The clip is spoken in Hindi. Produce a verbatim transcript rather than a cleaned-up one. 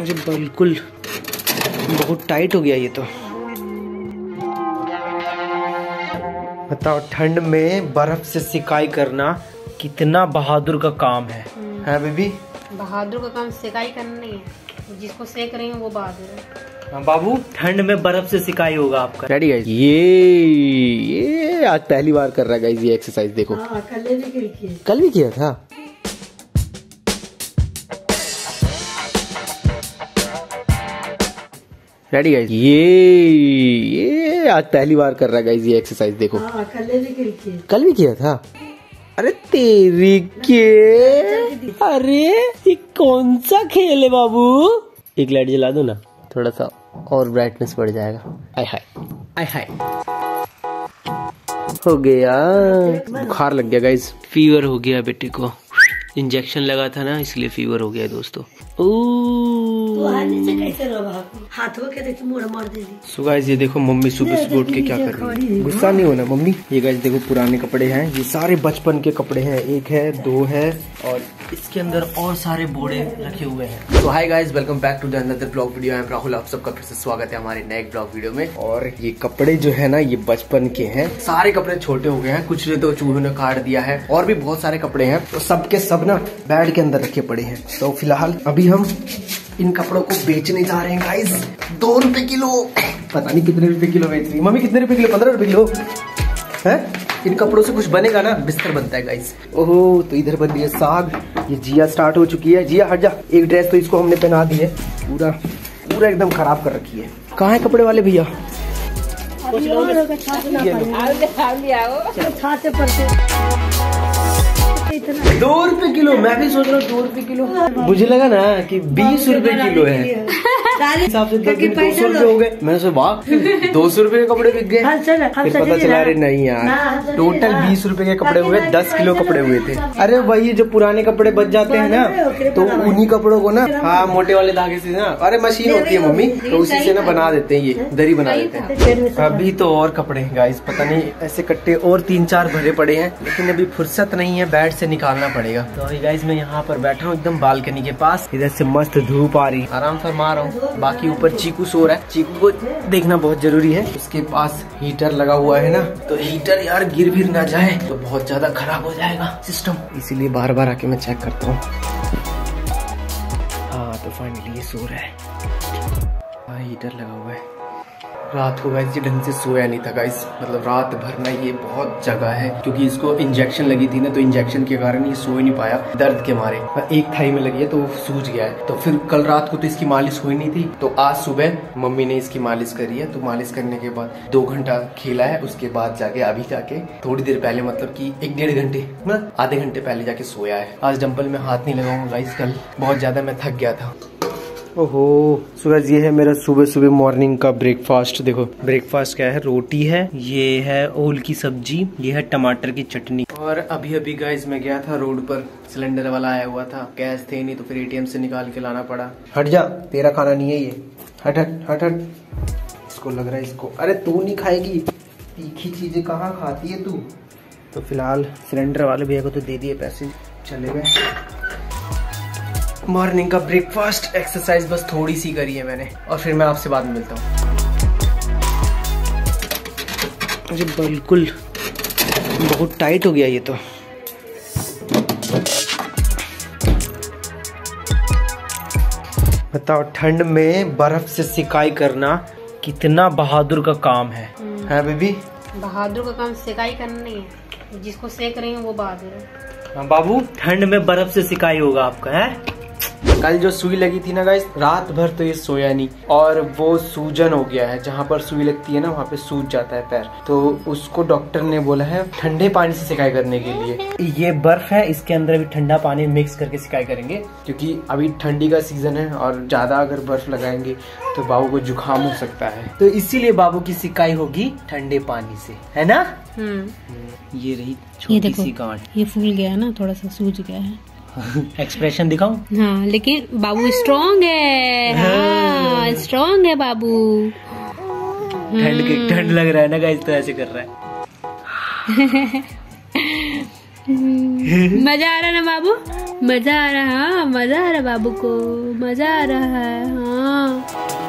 अरे बिल्कुल बहुत टाइट हो गया ये तो। बताओ ठंड में बर्फ से सिकाई करना कितना बहादुर का काम है, है बेबी? बहादुर का काम सिकाई करना नहीं है, जिसको सेक रही हूँ वो बहादुर है। बाबू ठंड में बर्फ से सिकाई होगा आपका। रेडी गाइस, ये ये आज पहली बार कर रहा है गाइस ये एक्सरसाइज। देखो हाँ, कल भी किया कल भी किया था। रेडी गाइस, ये ये आज पहली बार कर रहा है गाइस ये एक्सरसाइज। देखो हाँ, कल भी किया कल भी किया था। अरे तेरी के, अरे ये कौन सा खेल है बाबू? एक लाइट जला दो ना, थोड़ा सा और ब्राइटनेस बढ़ जाएगा। आई हाय आई हाय, हो गया बुखार लग गया गाइस, फीवर हो गया। बेटे को इंजेक्शन लगा था ना इसलिए फीवर हो गया दोस्तों। सो गाइस ये देखो मम्मी सुबह सुबह उठ के क्या कर रही है। गुस्सा नहीं होना मम्मी। ये गाइस देखो पुराने कपड़े हैं, ये सारे बचपन के कपड़े हैं। एक है, दो है और इसके अंदर और सारे बोरे रखे हुए हैं। तो hi guys, welcome back to the another blog video. I am Rahul, आप सबका फिर से स्वागत है हमारे नए ब्लॉग वीडियो में। और ये कपड़े जो है ना ये बचपन के हैं, सारे कपड़े छोटे हो गए हैं, कुछ ने तो चूहों ने काट दिया है और भी बहुत सारे कपड़े हैं। तो सबके सब ना बेड के अंदर रखे पड़े हैं। तो फिलहाल अभी हम इन कपड़ों को बेचने जा रहे हैं गाइस। दो रुपए किलो, पता नहीं कितने रुपए किलो बेच रही है मम्मी। कितने रुपए किलो? पंद्रह रुपए किलो है। इन कपड़ों से कुछ बनेगा ना, बिस्तर बनता है गाइस। ओहो, तो इधर बन रही है साग। ये जिया स्टार्ट हो चुकी है। जिया हट जा। एक ड्रेस तो इसको हमने पहना दी है, पूरा पूरा एकदम खराब कर रखी है। कहाँ है कपड़े वाले भैया? दो रुपए किलो, मैं भी सोच रहा हूँ दो रुपए किलो। मुझे लगा ना कि बीस रुपए किलो है, हिसाब से दो सौ रूपये हो गए। मैंने सोचा वाह दो सौ रूपये के कपड़े बिक गए। फिर पता चला रे नहीं यार, टोटल बीस रूपये के कपड़े हुए, दस किलो कपड़े हुए थे। अरे वही जो पुराने कपड़े बच जाते हैं ना, तो उन्हीं कपड़ों को ना, हाँ मोटे वाले धागे से ना, अरे मशीन होती है मम्मी, तो उसी से ना बना देते हैं, ये दरी बना देते हैं। अभी तो और कपड़े हैं गाइस, पता नहीं ऐसे कट्टे और तीन चार भरे पड़े हैं, लेकिन अभी फुर्सत नहीं है, बेड से निकालना पड़ेगा। तो अभी गाइस मैं यहाँ पर बैठा हूँ एकदम बालकनी के पास, इधर से मस्त धूप आ रही, आराम फरमा रहा हूँ। बाकी ऊपर चीकू सो रहा है, चीकू को देखना बहुत जरूरी है। उसके पास हीटर लगा हुआ है ना, तो हीटर यार गिर भी ना जाए, तो बहुत ज्यादा खराब हो जाएगा सिस्टम, इसीलिए बार बार आके मैं चेक करता हूँ। हाँ तो फाइनली ये सो रहा है, हाँ हीटर लगा हुआ है। रात को गाइस ये ढंग से सोया नहीं था गाइस, मतलब रात भर ना ये बहुत जगह है, क्योंकि इसको इंजेक्शन लगी थी ना, तो इंजेक्शन के कारण ये सो ही नहीं पाया दर्द के मारे। एक थाई में लगी है तो वो सूज गया है। तो फिर कल रात को तो इसकी मालिश हुई नहीं थी, तो आज सुबह मम्मी ने इसकी मालिश करी है। तो मालिश करने के बाद दो घंटा खेला है, उसके बाद जाके अभी जाके थोड़ी देर पहले, मतलब की एक डेढ़ घंटे मतलब आधे घंटे पहले जाके सोया है। आज डम्बल में हाथ नहीं लगाऊंगा गाइस, कल बहुत ज्यादा मैं थक गया था। ओहो, सो गाइस ये है मेरा सुबह सुबह मॉर्निंग का ब्रेकफास्ट। देखो ब्रेकफास्ट क्या है, रोटी है, ये है ओल की सब्जी, ये है टमाटर की चटनी। और अभी अभी गाइस मैं गया था रोड पर, सिलेंडर वाला आया हुआ था, कैश थे नहीं तो फिर एटीएम से निकाल के लाना पड़ा। हट जा, तेरा खाना नहीं है ये, हट हट हट हट। इसको लग रहा है इसको, अरे तू नहीं खाएगी तीखी चीजें, कहाँ खाती है तू। तो फिलहाल सिलेंडर वाले भैया को तो दे दिए पैसे, चले गए। मॉर्निंग का ब्रेकफास्ट, एक्सरसाइज बस थोड़ी सी करी है मैंने, और फिर मैं आपसे बाद में मिलता हूँ। अरे बिल्कुल बहुत टाइट हो गया ये तो। बताओ ठंड में बर्फ से सिकाई करना कितना बहादुर का काम है, है बेबी? बहादुर का काम सिकाई करना नहीं है, जिसको सेक रही हूँ वो बहादुर है। बाबू ठंड में बर्फ से सिकाई होगा आपका, है? कल जो सुई लगी थी ना गाइस, रात भर तो ये सोया नहीं, और वो सूजन हो गया है, जहाँ पर सुई लगती है ना वहाँ पे सूज जाता है पैर। तो उसको डॉक्टर ने बोला है ठंडे पानी से सिकाई करने के लिए। ये बर्फ है, इसके अंदर अभी ठंडा पानी मिक्स करके सिकाई करेंगे, क्योंकि अभी ठंडी का सीजन है और ज्यादा अगर बर्फ लगाएंगे तो बाबू को जुकाम हो सकता है, तो इसीलिए बाबू की सिकाई होगी ठंडे पानी से, है ना। ये रही छोटी सी गांठ, ये फूल गया है ना, थोड़ा सा सूज गया है। एक्सप्रेशन दिखाऊं? हाँ, लेकिन बाबू स्ट्रॉन्ग है। हाँ, स्ट्रॉन्ग है बाबू। ठंड के ठंड लग रहा है ना गाइस, तो ऐसे कर रहा है। मजा आ रहा है ना बाबू? मजा आ रहा, हाँ मजा आ रहा बाबू को, मजा आ रहा है। हाँ।